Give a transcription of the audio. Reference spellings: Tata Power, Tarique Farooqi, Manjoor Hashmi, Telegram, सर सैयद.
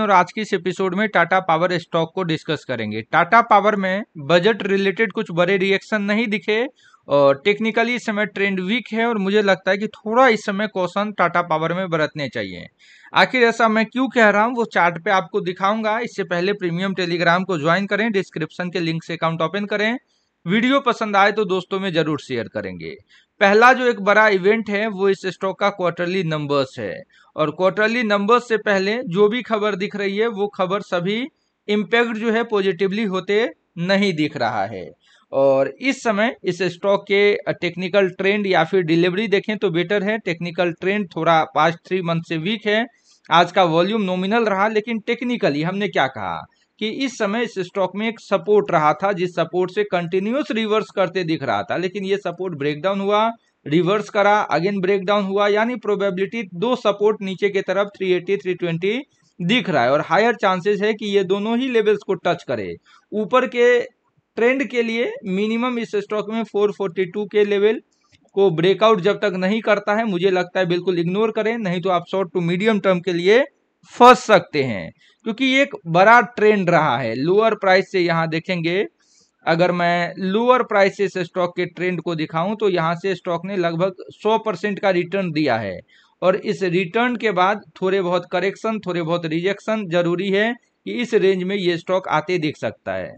और आज के इस एपिसोड में टाटा पावर स्टॉक को डिस्कस करेंगे। टाटा पावर में बजट रिलेटेड कुछ बड़े रिएक्शन नहीं दिखे और टेक्निकली इस समय ट्रेंड वीक है और मुझे लगता है कि थोड़ा इस समय कॉशन टाटा पावर में बरतने चाहिए। आखिर ऐसा मैं क्यों कह रहा हूं वो चार्ट पे आपको दिखाऊंगा। इससे पहले प्रीमियम टेलीग्राम को ज्वाइन करें, डिस्क्रिप्शन के लिंक से अकाउंट ओपन करें। वीडियो पसंद आए तो दोस्तों में जरूर शेयर करेंगे। पहला जो एक बड़ा इवेंट है वो इस स्टॉक का क्वार्टरली नंबर्स है और क्वार्टरली नंबर्स से पहले जो भी खबर दिख रही है वो खबर सभी इम्पैक्ट जो है पॉजिटिवली होते नहीं दिख रहा है। और इस समय इस स्टॉक के टेक्निकल ट्रेंड या फिर डिलीवरी देखें तो बेटर है। टेक्निकल ट्रेंड थोड़ा पास्ट 3 मंथ से वीक है। आज का वॉल्यूम नॉमिनल रहा, लेकिन टेक्निकली हमने क्या कहा कि इस समय इस स्टॉक में एक सपोर्ट रहा था जिस सपोर्ट से कंटिन्यूअस रिवर्स करते दिख रहा था, लेकिन ये सपोर्ट ब्रेकडाउन हुआ, रिवर्स करा, अगेन ब्रेकडाउन हुआ, यानी प्रोबेबिलिटी 2 सपोर्ट नीचे की तरफ 380 320 दिख रहा है और हायर चांसेस है कि ये दोनों ही लेवल्स को टच करे। ऊपर के ट्रेंड के लिए मिनिमम इस स्टॉक में 442 के लेवल को ब्रेकआउट जब तक नहीं करता है मुझे लगता है बिल्कुल इग्नोर करें, नहीं तो आप शॉर्ट टू मीडियम टर्म के लिए फंस सकते हैं क्योंकि एक बड़ा ट्रेंड रहा है। लोअर प्राइस से यहाँ देखेंगे, अगर मैं लोअर प्राइस से इस स्टॉक के ट्रेंड को दिखाऊं तो यहाँ से स्टॉक ने लगभग 100% का रिटर्न दिया है और इस रिटर्न के बाद थोड़े बहुत करेक्शन, थोड़े बहुत रिजेक्शन जरूरी है कि इस रेंज में ये स्टॉक आते दिख सकता है।